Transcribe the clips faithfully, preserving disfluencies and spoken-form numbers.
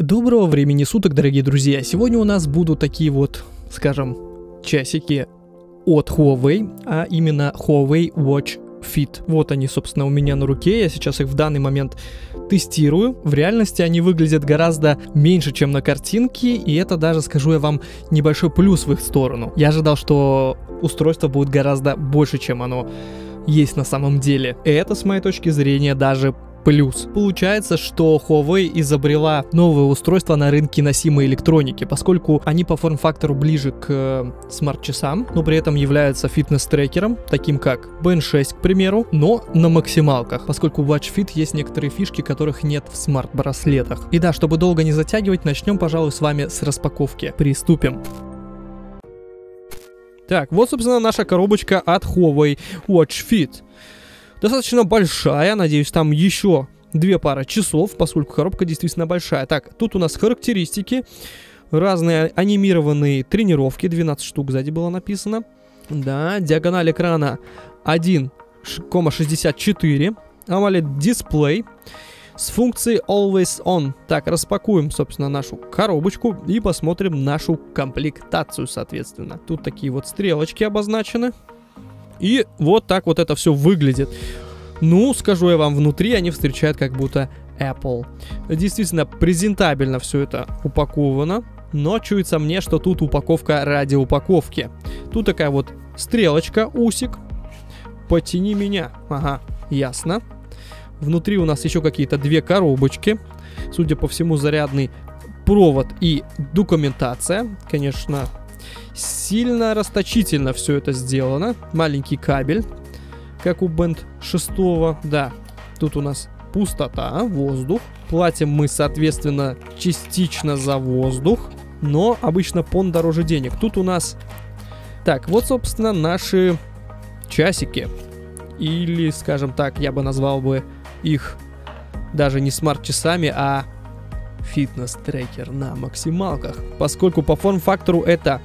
Доброго времени суток, дорогие друзья! Сегодня у нас будут такие вот, скажем, часики от Huawei, а именно Huawei Watch Fit. Вот они, собственно, у меня на руке, я сейчас их в данный момент тестирую. В реальности они выглядят гораздо меньше, чем на картинке, и это даже, скажу я вам, небольшой плюс в их сторону. Я ожидал, что устройство будет гораздо больше, чем оно есть на самом деле. И это, с моей точки зрения, даже плюс. Получается, что Huawei изобрела новое устройство на рынке носимой электроники, поскольку они по форм-фактору ближе к э, смарт-часам, но при этом являются фитнес-трекером, таким как Бэнд шесть, к примеру, но на максималках, поскольку в Watch Fit есть некоторые фишки, которых нет в смарт-браслетах. И да, чтобы долго не затягивать, начнем, пожалуй, с вами с распаковки. Приступим. Так, вот, собственно, наша коробочка от Huawei Watch Fit. Достаточно большая, надеюсь, там еще две пары часов, поскольку коробка действительно большая. Так, тут у нас характеристики, разные анимированные тренировки, двенадцать штук сзади было написано. Да, диагональ экрана один шестьдесят четыре, AMOLED дисплей с функцией Always On. Так, распакуем, собственно, нашу коробочку и посмотрим нашу комплектацию, соответственно. Тут такие вот стрелочки обозначены. И вот так вот это все выглядит. Ну, скажу я вам, внутри они встречают как будто Apple. Действительно, презентабельно все это упаковано. Но чуется мне, что тут упаковка ради упаковки. Тут такая вот стрелочка, усик. Потяни меня. Ага, ясно. Внутри у нас еще какие-то две коробочки. Судя по всему, зарядный провод и документация. Конечно, сильно расточительно все это сделано. Маленький кабель, как у Бэнд шесть. Да, тут у нас пустота, воздух. Платим мы, соответственно, частично за воздух, но обычно пон дороже денег. Тут у нас... Так, вот, собственно, наши часики. Или, скажем так, я бы назвал бы их даже не смарт-часами, а фитнес-трекер на максималках. Поскольку по форм-фактору это...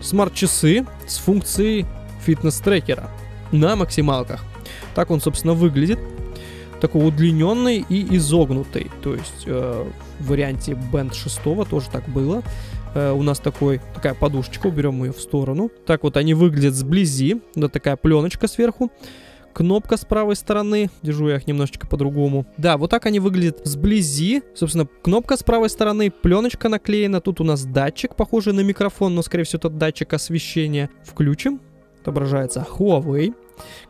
смарт-часы с функцией фитнес-трекера на максималках. Так он, собственно, выглядит. Такой удлиненный и изогнутый. То есть э, в варианте Бэнд шесть тоже так было. Э, у нас такой, такая подушечка, уберем ее в сторону. Так вот они выглядят сблизи. Да, такая пленочка сверху. Кнопка с правой стороны. Держу я их немножечко по-другому. Да, вот так они выглядят сблизи. Собственно, кнопка с правой стороны, пленочка наклеена. Тут у нас датчик, похожий на микрофон, но, скорее всего, это датчик освещения. Включим. Отображается Huawei.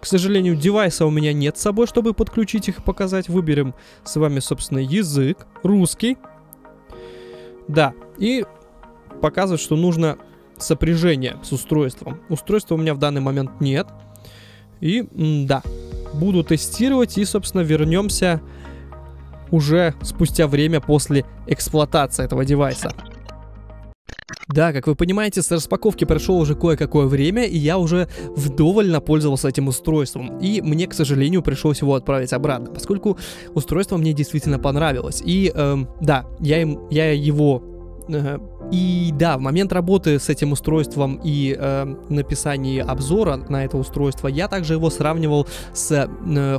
К сожалению, девайса у меня нет с собой, чтобы подключить их и показать. Выберем с вами, собственно, язык. Русский. Да. И показывает, что нужно сопряжение с устройством. Устройства у меня в данный момент нет. И, да, буду тестировать и, собственно, вернемся уже спустя время после эксплуатации этого девайса. Да, как вы понимаете, с распаковки прошло уже кое-какое время, и я уже вдоволь напользовался этим устройством. И мне, к сожалению, пришлось его отправить обратно, поскольку устройство мне действительно понравилось. И, эм, да, я, им, я его... Э, И да, в момент работы с этим устройством и э, написании обзора на это устройство я также его сравнивал с э,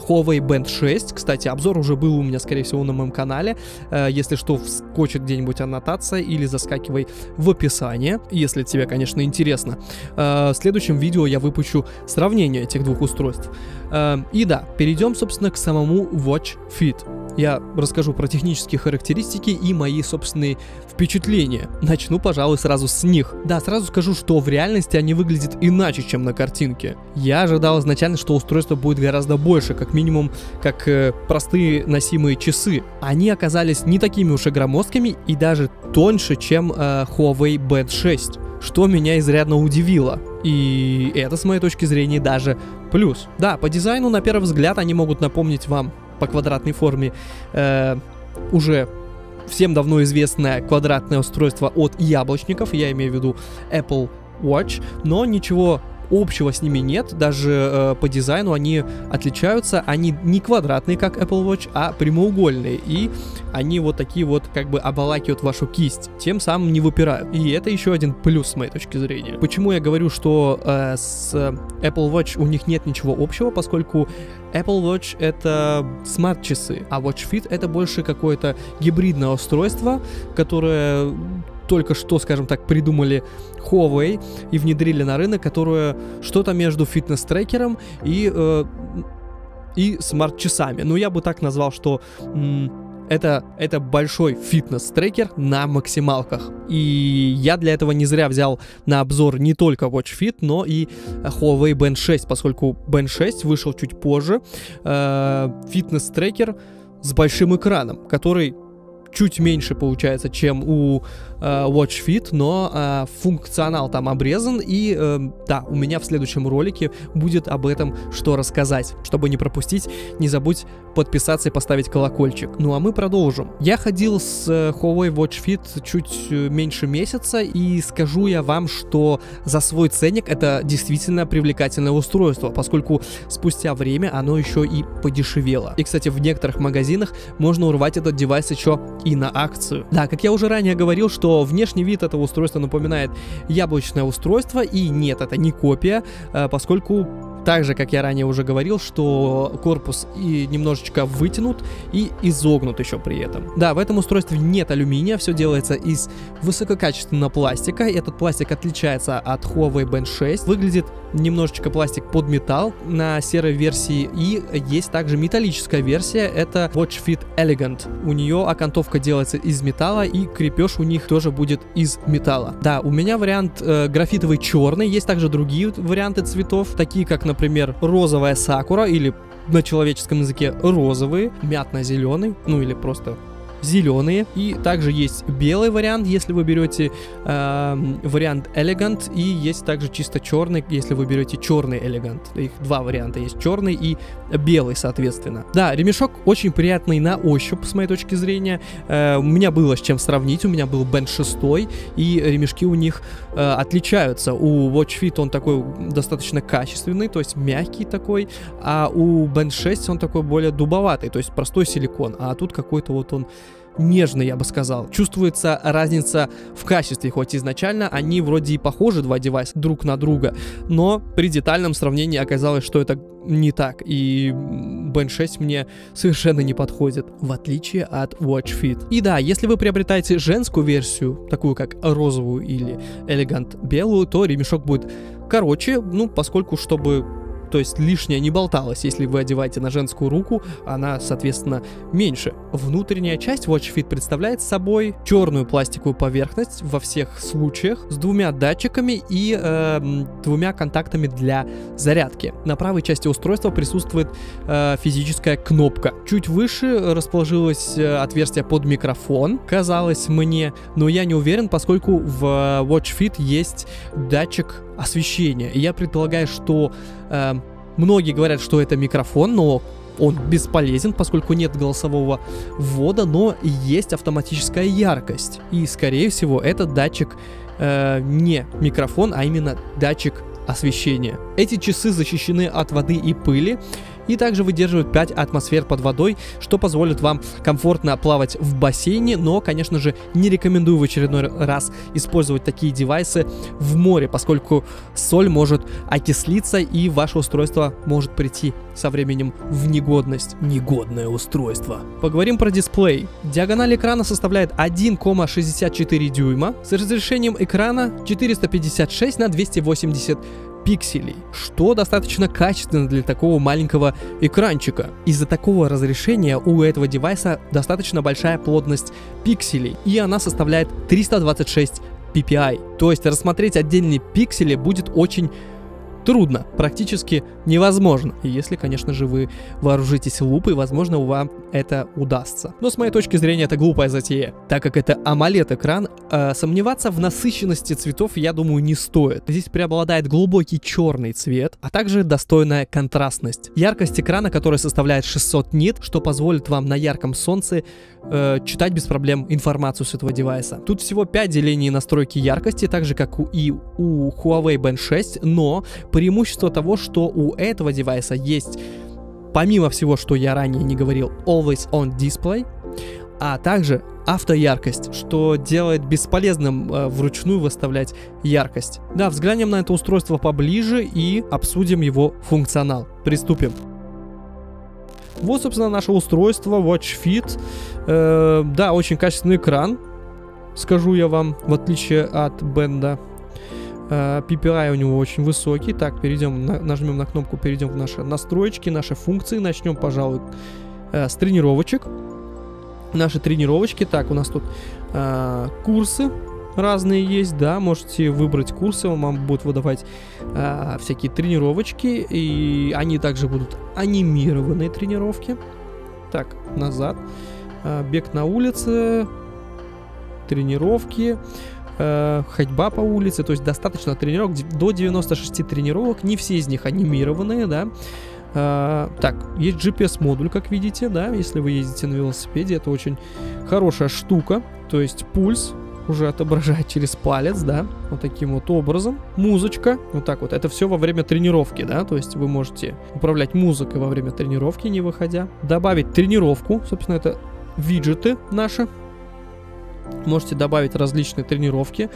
Huawei Бэнд шесть. Кстати, обзор уже был у меня, скорее всего, на моем канале. Э, если что, вскочит где-нибудь аннотация или заскакивай в описание, если тебе, конечно, интересно. Э, в следующем видео я выпущу сравнение этих двух устройств. Э, и да, перейдем, собственно, к самому Watch Fit. Я расскажу про технические характеристики и мои собственные впечатления. Начну, пожалуй, сразу с них. Да, сразу скажу, что в реальности они выглядят иначе, чем на картинке. Я ожидал изначально, что устройство будет гораздо больше, как минимум, как э, простые носимые часы. Они оказались не такими уж и громоздкими и даже тоньше, чем э, Huawei Бэнд шесть, что меня изрядно удивило. И это, с моей точки зрения, даже плюс. Да, по дизайну, на первый взгляд, они могут напомнить вам по квадратной форме э, уже... всем давно известное квадратное устройство от яблочников, я имею в виду Apple Watch, но ничего общего с ними нет, даже э, по дизайну они отличаются, они не квадратные, как Apple Watch, а прямоугольные, и они вот такие вот как бы обволакивают вашу кисть, тем самым не выпирают, и это еще один плюс с моей точки зрения. Почему я говорю, что э, с Apple Watch у них нет ничего общего, поскольку Apple Watch это смарт-часы, а Watch Fit это больше какое-то гибридное устройство, которое только что, скажем так, придумали Huawei и внедрили на рынок, которое что-то между фитнес-трекером и, э, и смарт-часами. Ну, я бы так назвал, что это, это большой фитнес-трекер на максималках. И я для этого не зря взял на обзор не только Watch Fit, но и Huawei Бэнд шесть, поскольку Бэнд шесть вышел чуть позже. Э, фитнес-трекер с большим экраном, который чуть меньше получается, чем у э, Watch Fit, но э, функционал там обрезан, и э, да, у меня в следующем ролике будет об этом что рассказать. Чтобы не пропустить, не забудь подписаться и поставить колокольчик. Ну а мы продолжим. Я ходил с э, Huawei Watch Fit чуть меньше месяца, и скажу я вам, что за свой ценник это действительно привлекательное устройство, поскольку спустя время оно еще и подешевело. И, кстати, в некоторых магазинах можно урвать этот девайс еще и на акцию. Да, как я уже ранее говорил, что внешний вид этого устройства напоминает яблочное устройство, и нет, это не копия, поскольку так же, как я ранее уже говорил, что корпус и немножечко вытянут и изогнут еще при этом. Да, в этом устройстве нет алюминия, все делается из высококачественного пластика. Этот пластик отличается от Huawei Бэнд шесть. Выглядит немножечко пластик под металл на серой версии. И есть также металлическая версия, это Watch Fit Elegant. У нее окантовка делается из металла, и крепеж у них тоже будет из металла. Да, у меня вариант э, графитовый черный. Есть также другие варианты цветов, такие как, например, Например, розовая сакура, или на человеческом языке розовые, мятно-зеленый, ну или просто зеленые. И также есть белый вариант, если вы берете э, вариант Elegant, и есть также чисто черный, если вы берете черный Elegant. Их два варианта есть, черный и белый, соответственно. Да, ремешок очень приятный на ощупь, с моей точки зрения. Э, у меня было с чем сравнить, у меня был Бэнд шесть, и ремешки у них э, отличаются. У Watch Fit он такой достаточно качественный, то есть мягкий такой, а у Бэнд шесть он такой более дубоватый, то есть простой силикон, а тут какой-то вот он нежно, я бы сказал. Чувствуется разница в качестве, хоть изначально они вроде и похожи, два девайса, друг на друга, но при детальном сравнении оказалось, что это не так, и Бэнд шесть мне совершенно не подходит, в отличие от Watch Fit. И да, если вы приобретаете женскую версию, такую как розовую или элегант белую, то ремешок будет короче, ну, поскольку, чтобы... То есть лишняя не болталась. Если вы одеваете на женскую руку, она, соответственно, меньше. Внутренняя часть Watch Fit представляет собой черную пластиковую поверхность во всех случаях с двумя датчиками и э, двумя контактами для зарядки. На правой части устройства присутствует э, физическая кнопка. Чуть выше расположилось отверстие под микрофон, казалось мне, но я не уверен, поскольку в Watch Fit есть датчик освещения. И я предполагаю, что э, многие говорят, что это микрофон, но он бесполезен, поскольку нет голосового ввода, но есть автоматическая яркость. И, скорее всего, этот датчик э, не микрофон, а именно датчик освещения. Эти часы защищены от воды и пыли, и также выдерживают пять атмосфер под водой, что позволит вам комфортно плавать в бассейне, но, конечно же, не рекомендую в очередной раз использовать такие девайсы в море, поскольку соль может окислиться и ваше устройство может прийти со временем в негодность. Негодное устройство. Поговорим про дисплей. Диагональ экрана составляет один и шестьдесят четыре дюйма с разрешением экрана четыреста пятьдесят шесть на двести восемьдесят пикселей, что достаточно качественно для такого маленького экранчика. Из-за такого разрешения у этого девайса достаточно большая плотность пикселей, и она составляет триста двадцать шесть пи пи ай. То есть рассмотреть отдельные пиксели будет очень трудно, практически невозможно. Если, конечно же, вы вооружитесь лупой, возможно, вам это удастся. Но с моей точки зрения это глупая затея, так как это AMOLED экран, э, сомневаться в насыщенности цветов, я думаю, не стоит. Здесь преобладает глубокий черный цвет, а также достойная контрастность. Яркость экрана, которая составляет шестьсот нит, что позволит вам на ярком солнце э, читать без проблем информацию с этого девайса. Тут всего пять делений настройки яркости, так же как у, и у Huawei Бэнд шесть, но преимущество того, что у этого девайса есть, помимо всего, что я ранее не говорил, Always On Display, а также автояркость, что делает бесполезным э, вручную выставлять яркость. Да, взглянем на это устройство поближе и обсудим его функционал. Приступим. Вот, собственно, наше устройство Watch Fit. Э, да, очень качественный экран, скажу я вам, в отличие от Бенда. Э, пи пи ай у него очень высокий. Так, перейдем, на, нажмем на кнопку, перейдем в наши настройки, наши функции. Начнем, пожалуй, э, с тренировочек. Наши тренировочки. Так, у нас тут э, курсы разные есть, да, можете выбрать курсы, вам будут выдавать э, всякие тренировочки, и они также будут анимированные тренировки. Так, назад. Э, бег на улице, тренировки, э, ходьба по улице, то есть достаточно тренировок, до девяноста шести тренировок, не все из них анимированные, да. Uh, так, есть джи пи эс-модуль, как видите, да, если вы ездите на велосипеде, это очень хорошая штука, то есть пульс уже отображает через палец, да, вот таким вот образом. Музычка, вот так вот, это все во время тренировки, да, то есть вы можете управлять музыкой во время тренировки, не выходя. Добавить тренировку, собственно, это виджеты наши, можете добавить различные тренировки.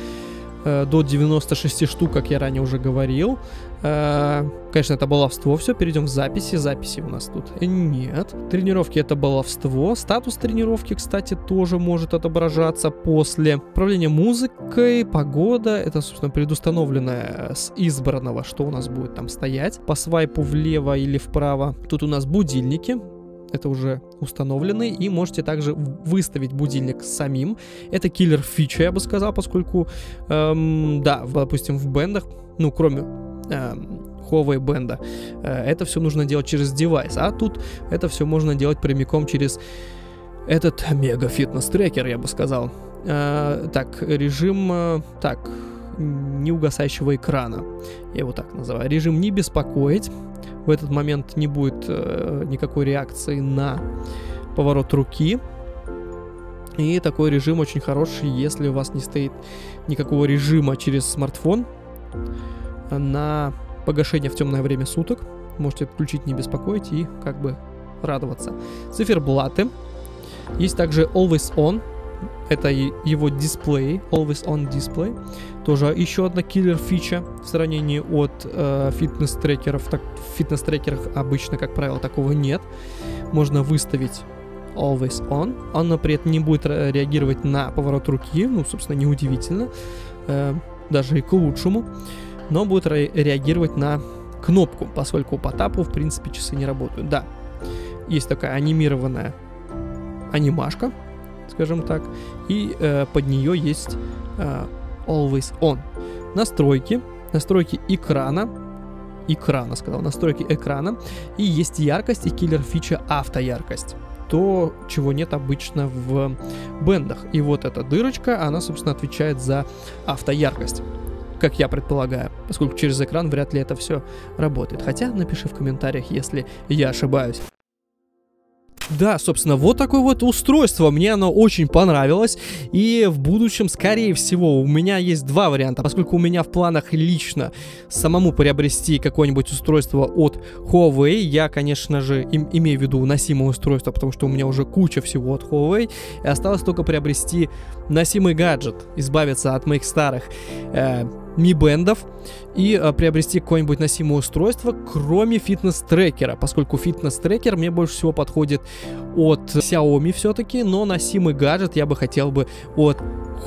До девяноста шести штук, как я ранее уже говорил. Конечно, это баловство. Все, перейдем в записи. Записи у нас тут нет. Тренировки — это баловство. Статус тренировки, кстати, тоже может отображаться после. Управление музыкой, погода. Это, собственно, предустановленное с избранного, что у нас будет там стоять. По свайпу влево или вправо. Тут у нас будильники. Это уже установлены, и можете также выставить будильник самим. Это киллер фича, я бы сказал, поскольку, эм, да, в, допустим, в бендах, ну, кроме эм, Huawei бенда, э, это все нужно делать через девайс, а тут это все можно делать прямиком через этот мега-фитнес-трекер, я бы сказал. Э, так, режим, э, так, неугасающего экрана, я его так называю. Режим «Не беспокоить». В этот момент не будет э, никакой реакции на поворот руки. И такой режим очень хороший, если у вас не стоит никакого режима через смартфон на погашение в темное время суток. Можете включить «Не беспокоить» и как бы радоваться. Циферблаты. Есть также Always On. Это его дисплей, Always On Display. Тоже еще одна киллер-фича в сравнении от э, фитнес-трекеров. Так, в фитнес-трекерах обычно, как правило, такого нет. Можно выставить Always On. Он при этом не будет реагировать на поворот руки. Ну, собственно, неудивительно. Э, даже и к лучшему. Но будет реагировать на кнопку, поскольку по тапу, в принципе, часы не работают. Да, есть такая анимированная анимашка, скажем так, и э, под нее есть э, Always On. Настройки, настройки экрана, экрана сказал, настройки экрана, и есть яркость и киллер фича автояркость, то, чего нет обычно в бендах. И вот эта дырочка, она, собственно, отвечает за автояркость, как я предполагаю, поскольку через экран вряд ли это все работает. Хотя напиши в комментариях, если я ошибаюсь. Да, собственно, вот такое вот устройство, мне оно очень понравилось, и в будущем, скорее всего, у меня есть два варианта, поскольку у меня в планах лично самому приобрести какое-нибудь устройство от Huawei. Я, конечно же, им, имею в виду носимое устройство, потому что у меня уже куча всего от Huawei, и осталось только приобрести носимый гаджет, избавиться от моих старых э, Mi бендов и э, приобрести какое-нибудь носимое устройство, кроме фитнес-трекера, поскольку фитнес-трекер мне больше всего подходит от Xiaomi все-таки, но носимый гаджет я бы хотел бы от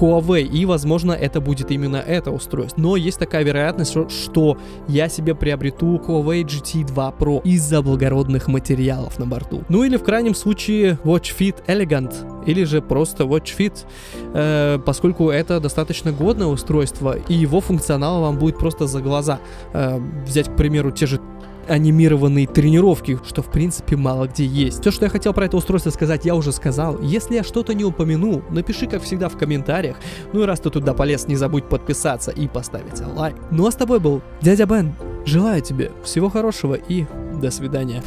Huawei, и, возможно, это будет именно это устройство. Но есть такая вероятность, что я себе приобрету Huawei джи ти два про из-за благородных материалов на борту. Ну или, в крайнем случае, Watch Fit Elegant, или же просто Watch Fit, э, поскольку это достаточно годное устройство, и его функционал вам будет просто за глаза. Э, взять, к примеру, те же анимированные тренировки, что, в принципе, мало где есть. Все, что я хотел про это устройство сказать, я уже сказал. Если я что-то не упомянул, напиши, как всегда, в комментариях. Ну и раз ты туда полез, не забудь подписаться и поставить лайк. Ну а с тобой был дядя Бен. Желаю тебе всего хорошего и до свидания.